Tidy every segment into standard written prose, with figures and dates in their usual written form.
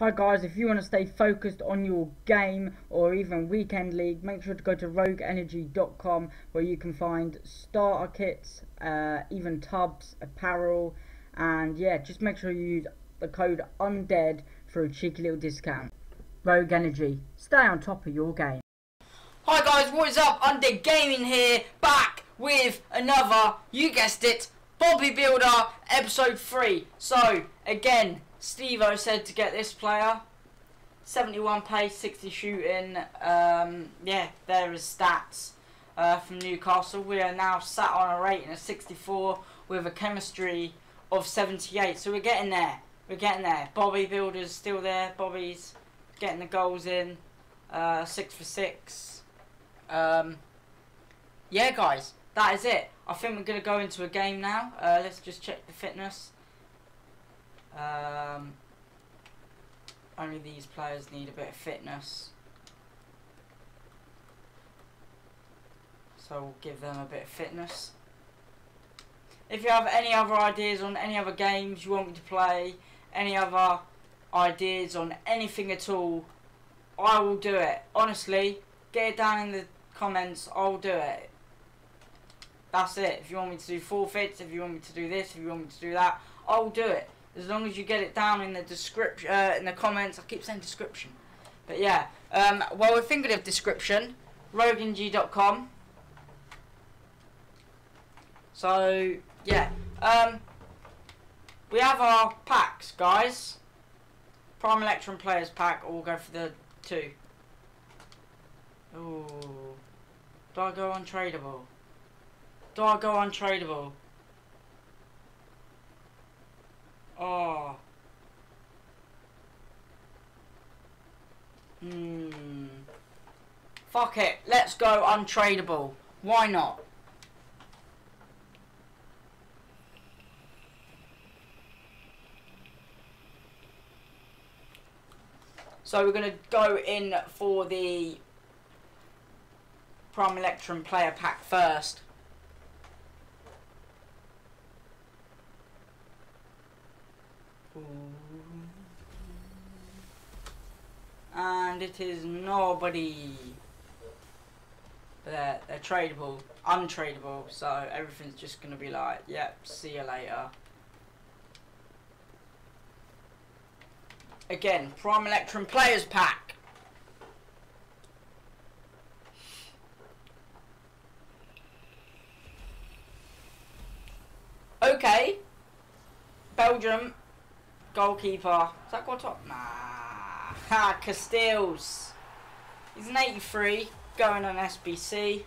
Hi guys, if you want to stay focused on your game or even weekend league, make sure to go to RogueEnergy.com where you can find starter kits, even tubs, apparel, and yeah, just make sure you use the code UNDEAD for a cheeky little discount. Rogue Energy, stay on top of your game. Hi guys, what is up? Undead Gaming here, back with another, you guessed it, Bobby Builder episode 3. So, again, Steve-O said to get this player, 71 pace, 60 shooting, yeah, there is stats from Newcastle. We are now sat on a rating of 64 with a chemistry of 78, so we're getting there, Bobby Builder's still there, Bobby's getting the goals in, 6 for 6, yeah guys, that is it. I think we're going to go into a game now. Let's just check the fitness. Only these players need a bit of fitness, so we'll give them a bit of fitness. If you have any other ideas on any other games you want me to play, any other ideas on anything at all, I will do it. Honestly, get it down in the comments, I'll do it. That's it. If you want me to do forfeits, if you want me to do this, if you want me to do that, I'll do it. As long as you get it down in the description, in the comments. I keep saying description, but yeah. Well, we're thinking of description. RoganG.com. So yeah, we have our packs, guys. Prime Electrum Players Pack. Or we'll go for the 2. Ooh, do I go untradeable? Do I go untradeable? Oh. Fuck it. Let's go untradeable. Why not? So we're going to go in for the Prime Electrum Player Pack first. And it is nobody. They're tradable, untradeable, so everything's just gonna be like, yep, see you later. Again, Prime Electrum Players Pack. Okay, Belgium. Goalkeeper, is that Guato? Nah, ha, Castiles. He's an 83, going on SBC.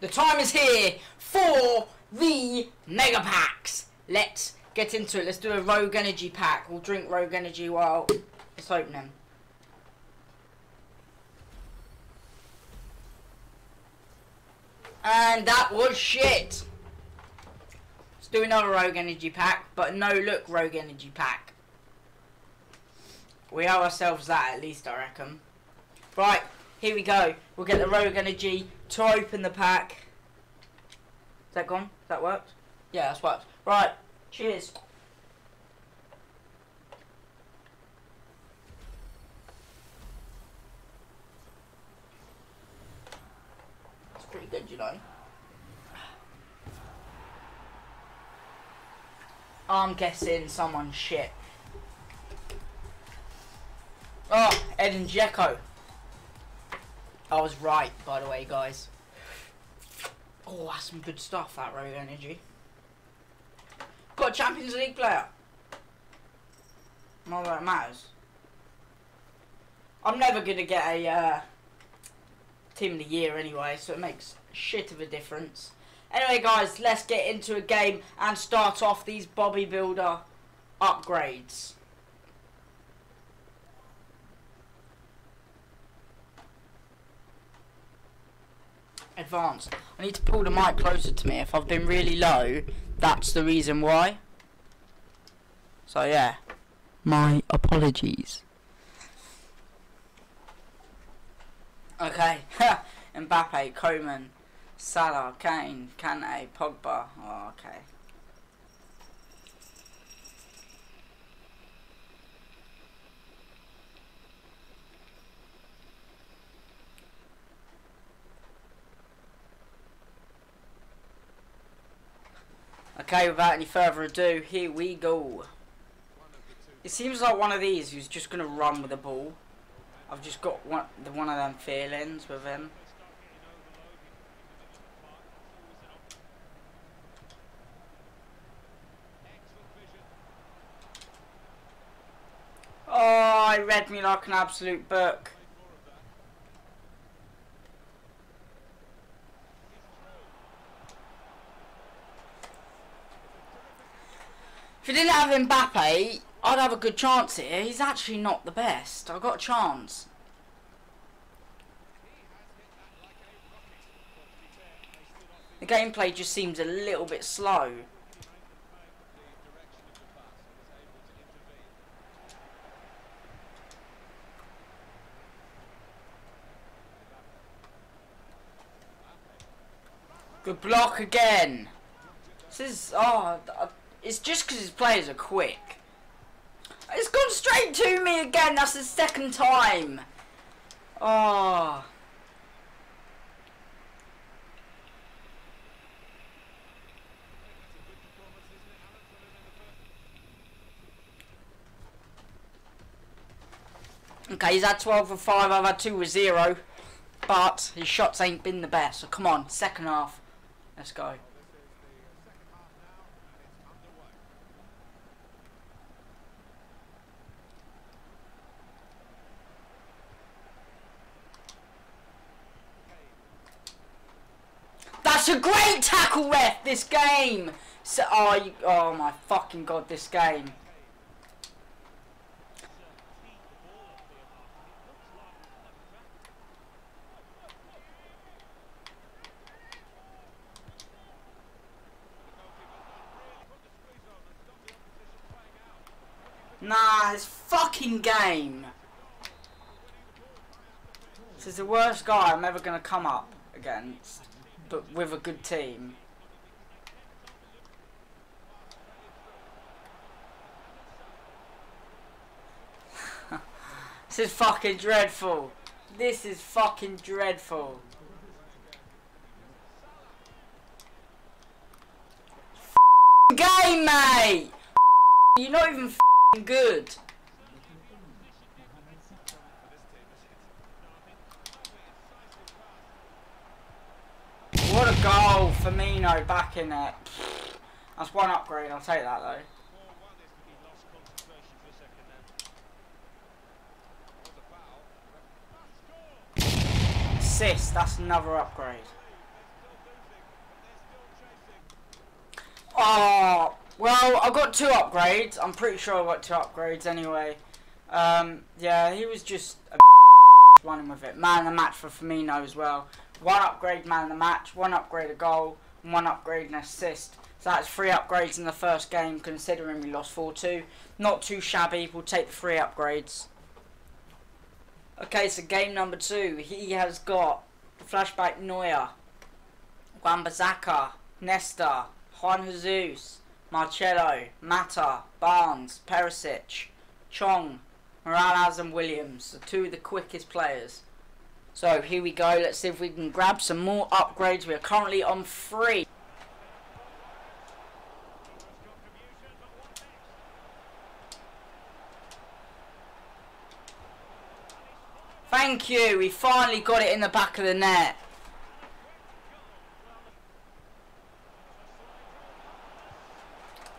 The time is here for the Mega Packs. Let's get into it. Let's do a Rogue Energy pack. We'll drink Rogue Energy while it's opening. And that was shit. Do another Rogue Energy pack, but no look Rogue Energy pack. We owe ourselves that, at least, I reckon. Right, here we go. We'll get the Rogue Energy to open the pack. Is that gone? That worked? Yeah, that's worked. Right, cheers. That's pretty good, you know. I'm guessing someone's shit. Oh, Edin Dzeko. I was right, by the way, guys. Oh, that's some good stuff, that Rogue Energy. Got a Champions League player. Not that it matters. I'm never going to get a Team of the Year anyway, so it makes shit of a difference. Anyway guys, let's get into a game and start off these Bobby Builder upgrades. Advanced. I need to pull the mic closer to me. If I've been really low, that's the reason why. So yeah, my apologies. Okay, Mbappe, Coman, Salah, Kane, Kante, Pogba. Oh, okay. Okay, without any further ado, here we go. It seems like one of these who's just going to run with the ball. I've just got one of them feelings with him. Oh, he read me like an absolute book. If you didn't have Mbappe, I'd have a good chance here. He's actually not the best. I've got a chance. The gameplay just seems a little bit slow. Good block again. This is... oh, it's just because his players are quick. It's gone straight to me again. That's the second time. Oh. Okay, he's had 12 for 5. I've had 2 for 0. But his shots ain't been the best. So come on, second half. Let's go. That's a great tackle, ref, this game! So, oh my fucking god, this game. Nah, this fucking game. This is the worst guy I'm ever going to come up against. But with a good team. This is fucking dreadful. This is fucking dreadful. F***ing game, mate! You're not even f***ing good. What a goal, Firmino back in it. That's one upgrade, I'll take that though. Assist, that's another upgrade. Oh, well, I've got 2 upgrades. I'm pretty sure I've got 2 upgrades anyway. Yeah, he was just a running with it. Man of the match for Firmino as well. 1 upgrade man of the match, 1 upgrade a goal, and 1 upgrade an assist. So that's 3 upgrades in the first game, considering we lost 4-2. Not too shabby, we'll take the 3 upgrades. Okay, so game number 2. He has got the flashback Neuer, Wan Bissaka, Nesta, Juan Jesus, Marcelo, Mata, Barnes, Perisic, Chong, Morales and Williams. The 2 of the quickest players. So here we go, let's see if we can grab some more upgrades. We are currently on 3. Thank you, we finally got it in the back of the net.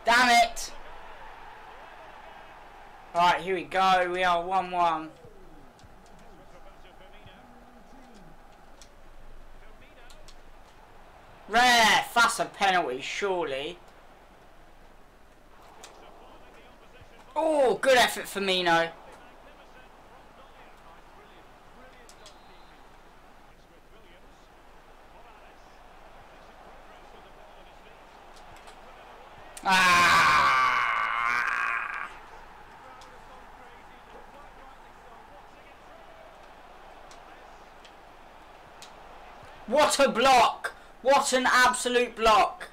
Damn it. Right, here we go, we are 1-1. Ref, that's a penalty, surely. Oh, good effort, Firmino. Ah! What a block! What an absolute block.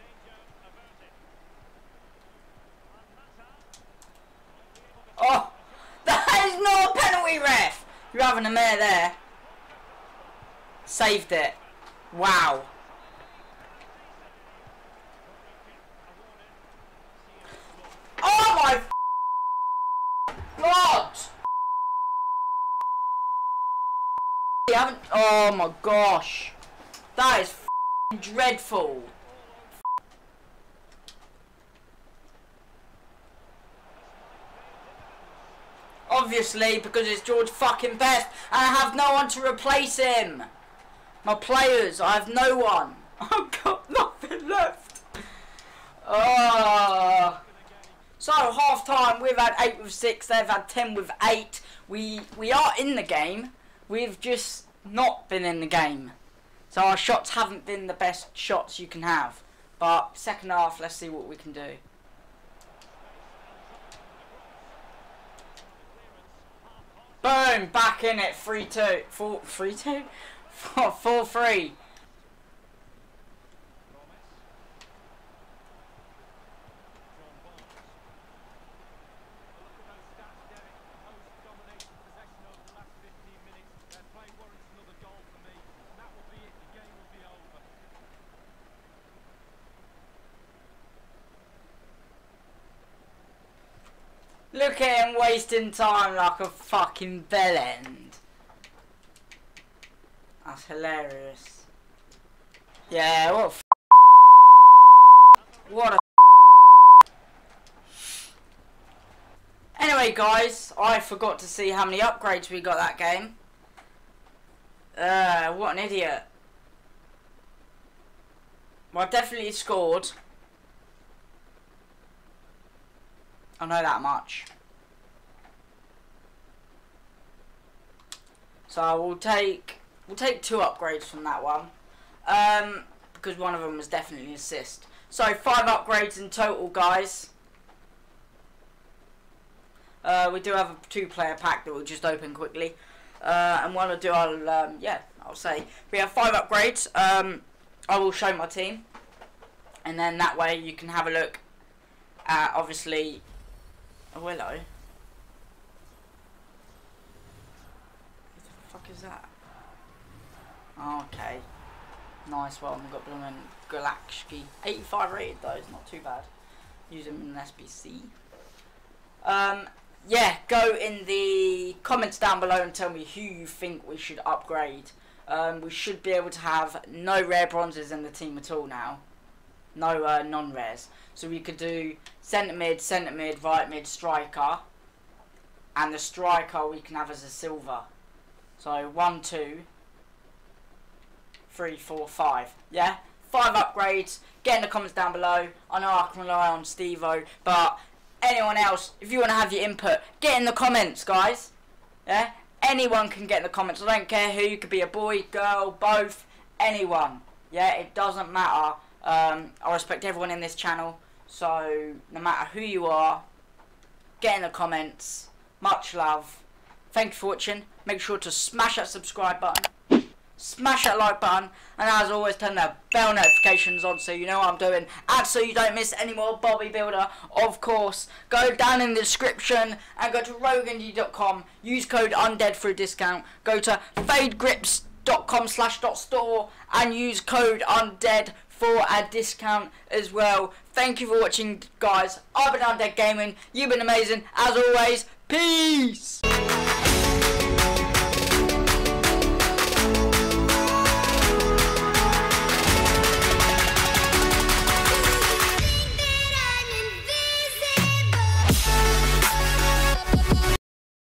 Oh, that is not a penalty, ref. You're having a mare there. Saved it. Wow. Oh my gosh. That is f***ing dreadful. Obviously, because it's George fucking Best, and I have no one to replace him. My players, I have no one. I've got nothing left. So half time, we've had 8 with 6. They've had 10 with 8. We are in the game. We've just not been in the game. So our shots haven't been the best shots you can have. But second half, let's see what we can do. Boom! Back in it. 3-2. 4-3-2? 4-3. Look at him wasting time like a fucking bell end. That's hilarious. Yeah, what a f***. What a f***. Anyway guys, I forgot to see how many upgrades we got that game. What an idiot. Well, I definitely scored. I know that much. So we'll take 2 upgrades from that one, because one of them was definitely an assist. So 5 upgrades in total, guys. We do have a 2-player pack that we'll just open quickly, and when I do, I'll say we have 5 upgrades. I will show my team, and then that way you can have a look at, obviously, a willow. What the fuck is that? Okay. Nice one. We've got Blumen Galaksky. 85 rated though, it's not too bad. Use him in an SBC. Yeah, go in the comments down below and tell me who you think we should upgrade. We should be able to have no rare bronzes in the team at all now. No non-rares. So we could do centre mid, right mid, striker. And the striker we can have as a silver. So 1, 2, 3, 4, 5. Yeah? 5 upgrades. Get in the comments down below. I know I can rely on Steve-O, but anyone else, if you want to have your input, get in the comments, guys. Yeah? Anyone can get in the comments. I don't care who. You could be a boy, girl, both. Anyone. Yeah? It doesn't matter. I respect everyone in this channel. So, no matter who you are, get in the comments. Much love. Thank you for watching. Make sure to smash that subscribe button, smash that like button, and as always, turn the bell notifications on so you know what I'm doing, and so you don't miss any more Bobby Builder, of course. Go down in the description and go to RoganG.com. Use code Undead for a discount. Go to fadegrips.com/store and use code Undead for a discount as well. Thank you for watching, guys. I've been Undead Gaming. You've been amazing as always. Peace.